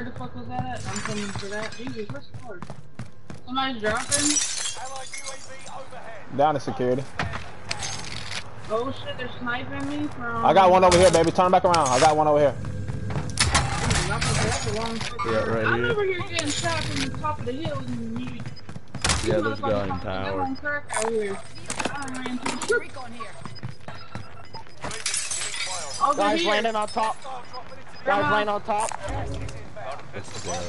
Where the fuck was that at? I'm coming for that. Jesus, where's the card? Somebody's dropping. Down to security. Oh shit, they're sniping me from... I got one over here, baby. Turn back around. I got one over here. Yeah, right here. I remember you getting shot from the top of the hill and you... Yeah, there's a guy in tower. Guys landing on top. Guys landing on top. That's the guy.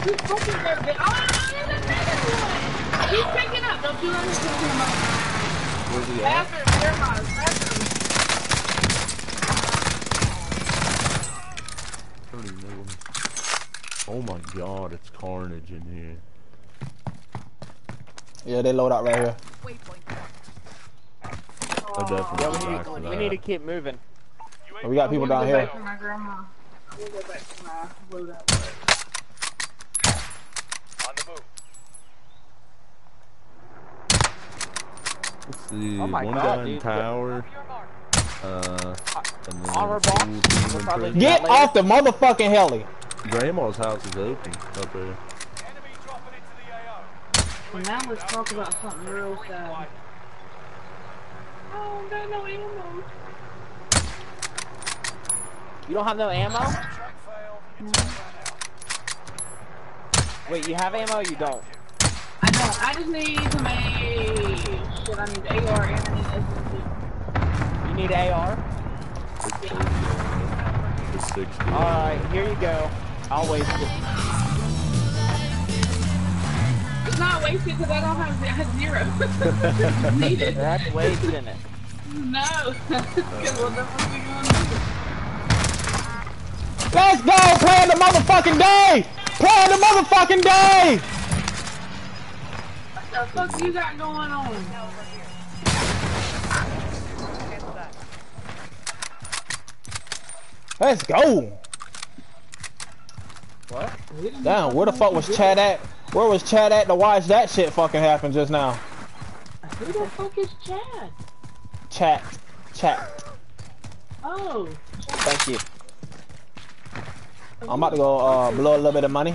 He's fucking there, bitch. Oh, no, no, he's picking up. Don't you let him pick him up. Where's he at? Bathroom. I don't even know him. Oh my god, it's carnage in here. Yeah, they load out right here. Waypoint. We need to keep moving. Oh, we got people down here. My grandma. We'll go back to my loadout. Let's see, oh my one god, guy in tower, and then two. Get off the motherfucking heli! Grandma's house is open up there. Well, now let's talk about something real sad. Oh, no, no ammo. You don't have no ammo? Mm-hmm. Wait, you have ammo or you don't? I don't, I just need some shit, I need AR and I need SMG. You need AR? Yeah. It's 60. Alright, here you go. I'll waste it. It's not wasted because I don't have, zero. Needed. That's wasting it. No. Because what the fuck are you going to do? Let's go! Plan the motherfucking day! Plan the motherfucking day! What the fuck you got going on? Let's go! What? Damn, where the fuck was Chad at? Where was Chad at to watch that shit fucking happen just now? Who the fuck is Chad? Chat. Chat. Oh. Thank you. I'm about to go blow a little bit of money.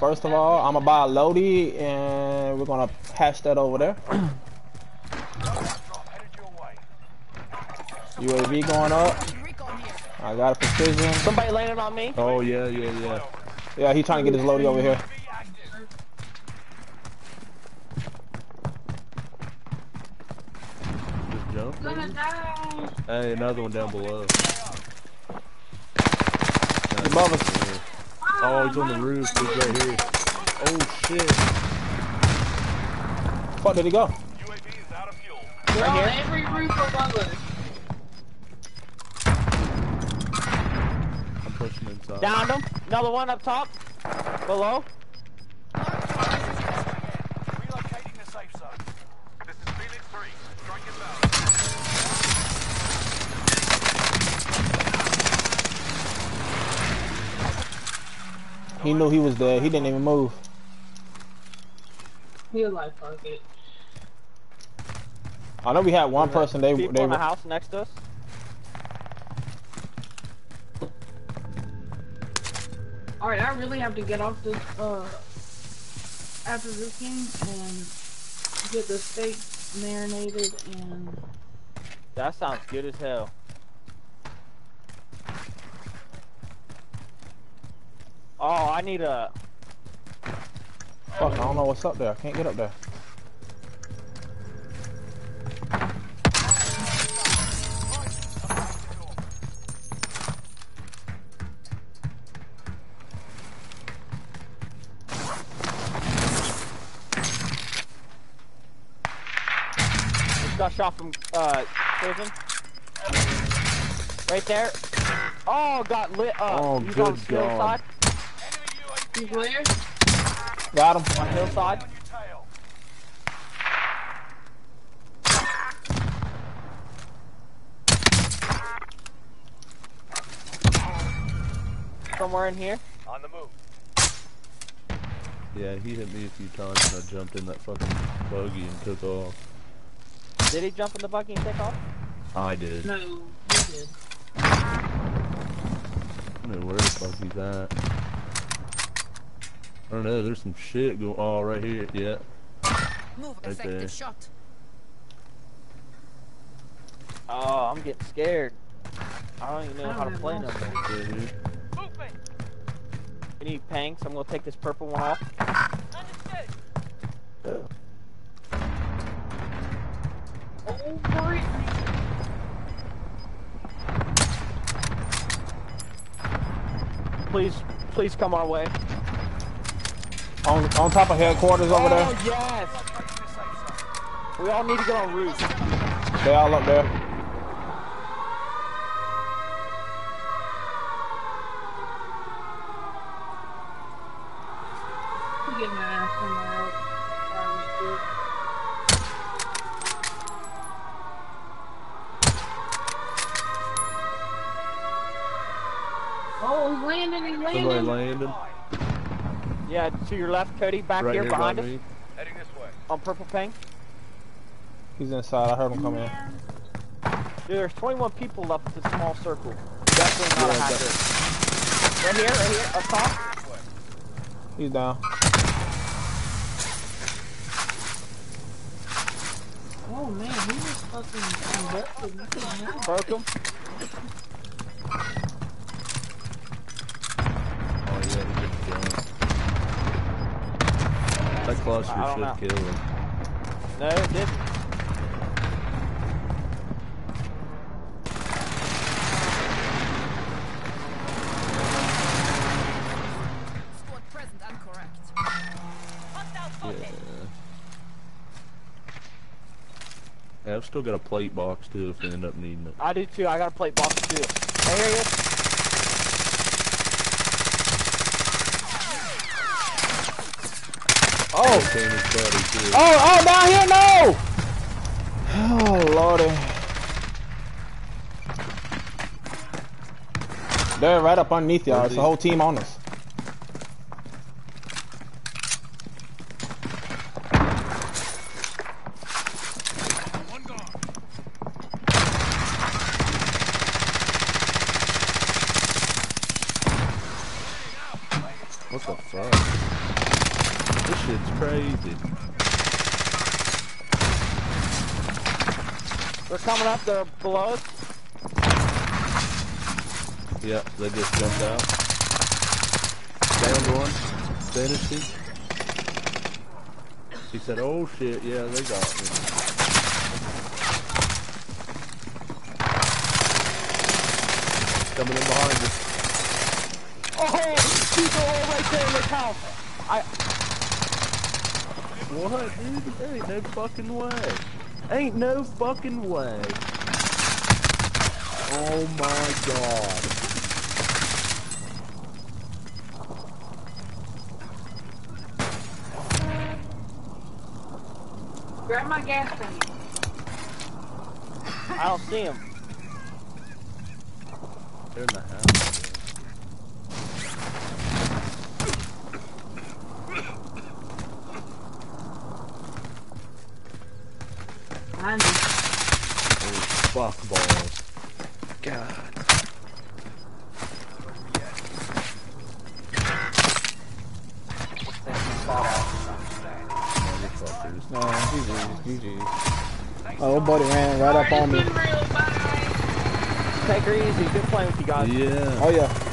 First of all, I'm gonna buy a Lodi and we're gonna hash that over there. UAV going up. I got a precision. Somebody landed on me. Oh yeah, yeah, yeah. Yeah, he's trying to get his Lodi over here. Just jump. Hey, another one down below. Above us. Oh, he's on the roof. He's right here. Oh shit! Fuck, did he go? UAV is out of fuel. Right here. Every roof above us. I'm pushing inside. Downed him. Another one up top. Below. Relocating the safe zone. This is Felix 3. Strike it down. He knew he was dead. He didn't even move. He was like, fuck it. I know we had one person. They in the house next to us. All right, I really have to get off this after roofing and get the steak marinated and. That sounds good as hell. Oh, I need a... Fuck, I don't know what's up there. I can't get up there. Just got shot from, prison. Right there. Oh, got lit up. Oh, you good god. He's where? Got him. On hillside. somewhere in here? On the move. Yeah, he hit me a few times and I jumped in that fucking buggy and took off. Did he jump in the buggy and take off? I did. No, you did. I don't know where the fuck he's at. I don't know, there's some shit going on right here. Yeah. Move, right effective there. Shot. Oh, I'm getting scared. I don't even know how to play nothing. We need pangs, so I'm gonna take this purple one off. Understood. Oh, great. Please come our way. On top of headquarters over there. Oh, yes. We all need to get on roof. They all up there. Get my ass on my out. Oh, he's landing, he's landing. Somebody landing. Yeah, to your left, Cody, back right here behind us. Me. Heading this way. On purple ping. He's inside, I heard him come in. Dude, there's 21 people left in this small circle. Definitely not a hazard. Right here, up top. He's down. Oh man, he was fucking broke him. Oh yeah, he just killed him. That cluster should kill him. No, it didn't. Squad present and correct. Yeah. Yeah, I've still got a plate box too if they end up needing it. I do too, I got a plate box too. I hear you. Oh! Too. Oh, down here, no! Oh, lordy. They're right up underneath y'all, it's the whole team on us. What the fuck? This shit's crazy. They're coming up, they're below us. Yeah, they just jumped out. Downed one. Finished him. He said, oh shit, yeah, they got me. Coming in behind us. Oh, people are right there in this house. What, dude? There ain't no fucking way. Ain't no fucking way. Oh my god. Grab my gas tank. I don't see him. They're in the house. Oh, fuck balls. God. No, GG. Oh, buddy ran right up on me. Take her easy. Good playing with you guys. Yeah. Oh, yeah.